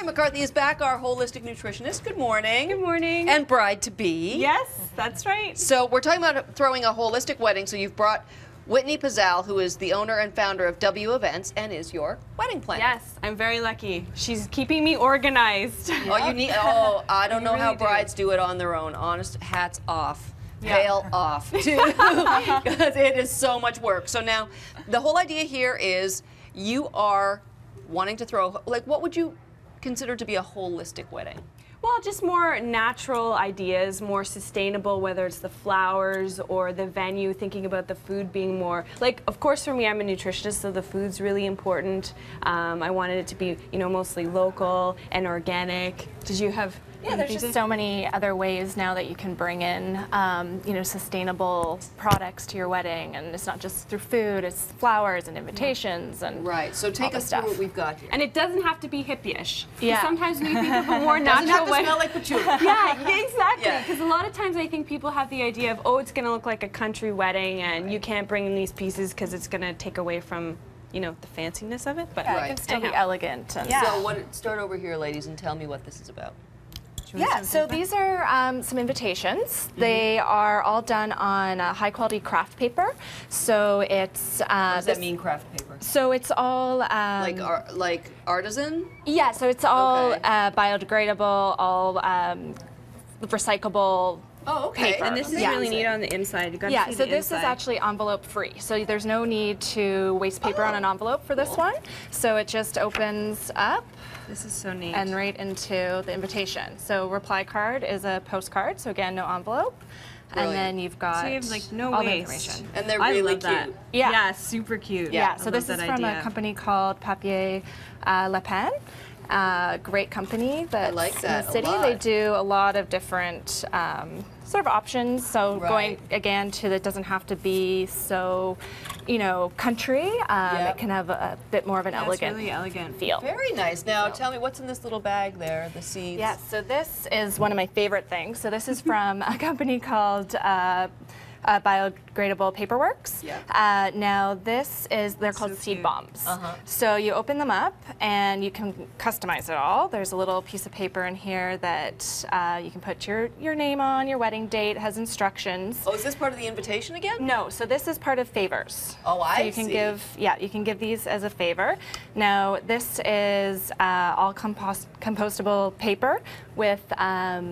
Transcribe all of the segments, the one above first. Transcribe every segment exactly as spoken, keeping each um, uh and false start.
Joy McCarthy is back, our holistic nutritionist. Good morning. Good morning. And bride-to-be. Yes, that's right. So we're talking about throwing a holistic wedding, so you've brought Whitney Pizale, who is the owner and founder of W Events and is your wedding planner. Yes, I'm very lucky. She's keeping me organized. Yep. Oh, you need, oh, I don't you know really how brides do. do it on their own. Honest, hats off. Yeah. Hail off, too, because it is so much work. So now, the whole idea here is you are wanting to throw, like, what would you consider to be a holistic wedding? Well, just more natural ideas, more sustainable, whether it's the flowers or the venue, thinking about the food being more, like, of course, for me, I'm a nutritionist, so the food's really important. Um, I wanted it to be, you know, mostly local and organic. Did you have... Yeah, there's just so many other ways now that you can bring in, um, you know, sustainable products to your wedding, and it's not just through food; it's flowers and invitations and right. So take us through what we've got here. And it doesn't have to be hippie-ish. Yeah. Sometimes we think of a more natural way. Doesn't have to smell like patchouli. Yeah, exactly. Because yeah. a lot of times I think people have the idea of, oh, it's going to look like a country wedding, and right. you can't bring in these pieces because it's going to take away from, you know, the fanciness of it. But yeah, right. it can still Anyhow. be elegant. And yeah. So what, start over here, ladies, and tell me what this is about. Yeah, so these are um, some invitations. Mm-hmm. They are all done on uh, high-quality craft paper. So it's... Uh, what does that mean, craft paper? So it's all... Um, like ar like artisan? Yeah, so it's all okay. uh, biodegradable, all um, recyclable... Oh, okay. Paper. And this is yeah. really neat on the inside. You gotta yeah, see so the this inside. is actually envelope free. So there's no need to waste paper oh, on an envelope for cool. this one. So it just opens up. This is so neat. And right into the invitation. So reply card is a postcard. So again, no envelope. Brilliant. And then you've got so you have, like, no all waste. the information. And they're really I love cute. That. Yeah. yeah, super cute. Yeah, yeah. so this is from idea. a company called Papier, uh, Le Pen. Uh, great company that's I like that in the city. A lot. They do a lot of different um, sort of options. So right. going again to that doesn't have to be so, you know, country. Um, yep. It can have a bit more of an that's elegant, really elegant feel. Very nice. Now so. tell me what's in this little bag there, the seeds. Yeah. So this is one of my favorite things. So this is from a company called Uh, Uh, Biodegradable Paperworks. Yeah. Uh, now this is, they're called so seed bombs. Uh-huh. So you open them up and you can customize it all. There's a little piece of paper in here that uh, you can put your, your name on, your wedding date, has instructions. Oh, is this part of the invitation again? No, so this is part of favors. Oh, I so you can see. Give, yeah, you can give these as a favor. Now this is uh, all compost compostable paper with um,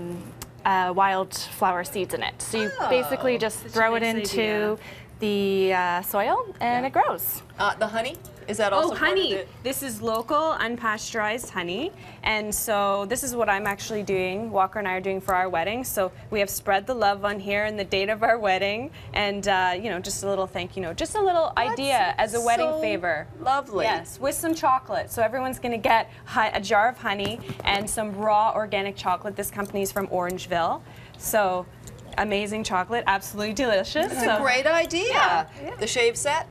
Uh, wildflower seeds in it. So you oh, basically just throw it into idea. the uh, soil and yeah. it grows. Uh, the honey? Is that also oh, honey. Part of it? This is local, unpasteurized honey. And so this is what I'm actually doing, Walker and I are doing for our wedding. So we have spread the love on here and the date of our wedding. And, uh, you know, just a little thank you note, just a little That's idea as a wedding so favor. Lovely. Yes, with some chocolate. So everyone's going to get a jar of honey and some raw organic chocolate. This company is from Orangeville. So amazing chocolate, absolutely delicious. That's so, a great idea. Yeah, yeah. The shave set.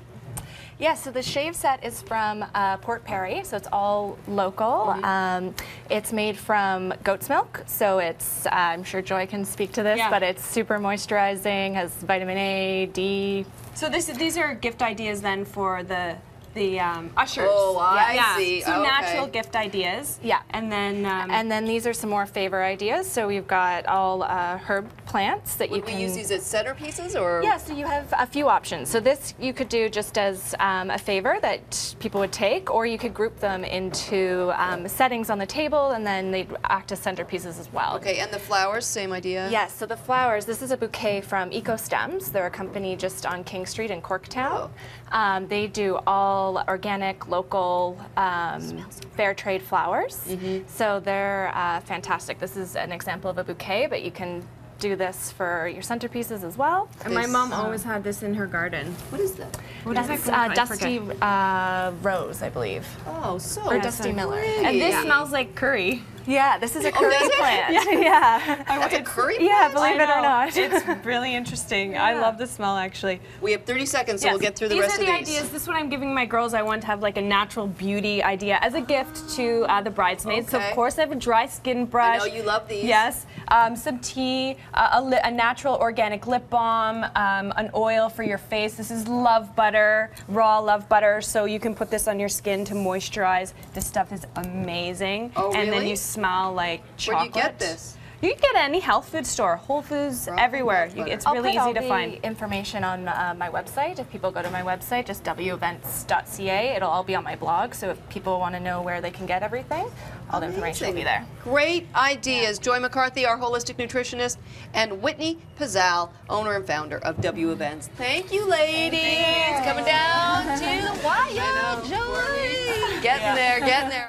Yeah, so the shave set is from uh, Port Perry, so it's all local. Mm-hmm. um, it's made from goat's milk, so it's, uh, I'm sure Joy can speak to this, yeah. but it's super moisturizing, has vitamin A, D. So this, these are gift ideas then for the the um, ushers. Oh, I yeah. see. Some okay. natural gift ideas. Yeah. And then um, and then these are some more favor ideas. So we've got all uh, herb plants that Would you can... Would we use these as centerpieces or...? Yeah, so you have a few options. So this you could do just as um, a favor that people would take, or you could group them into um, settings on the table and then they'd act as centerpieces as well. Okay, and the flowers, same idea? Yes, so the flowers, this is a bouquet from Eco Stems. They're a company just on King Street in Corktown. Oh. Um, they do all organic, local, um, fair trade flowers. Mm-hmm. So they're uh, fantastic. This is an example of a bouquet, but you can do this for your centerpieces as well. And my mom always had this in her garden. What is that? What That's is that uh, Dusty uh, Rose, I believe. Oh, so Or Dusty Miller. Great. And this yeah. smells like curry. Yeah, this is a curry oh, plant. Yeah, yeah. That's a curry plant? Yeah, believe it or not. It's really interesting. Yeah. I love the smell, actually. We have thirty seconds, so yes. we'll get through the these rest of these. These are the ideas. This is what I'm giving my girls. I want to have like a natural beauty idea as a gift to uh, the bridesmaids. Okay. So of course I have a dry skin brush. I know you love these. Yes. Um, some tea, uh, a, li a natural organic lip balm, um, an oil for your face. This is love butter, raw love butter. So you can put this on your skin to moisturize. This stuff is amazing. Oh, and really? Then you smell like chocolate. Where do you get this? You can get it at any health food store, Whole Foods, raw everywhere. You, it's I'll really easy to find. I'll put all the information on uh, my website. If people go to my website, just w events dot c a, it'll all be on my blog. So if people want to know where they can get everything, all the information will be there. Great ideas. Yeah. Joy McCarthy, our holistic nutritionist, and Whitney Pizale, owner and founder of W Events. Thank you, ladies. Thank you. Coming down to Wild Joy. Getting yeah. there, getting there.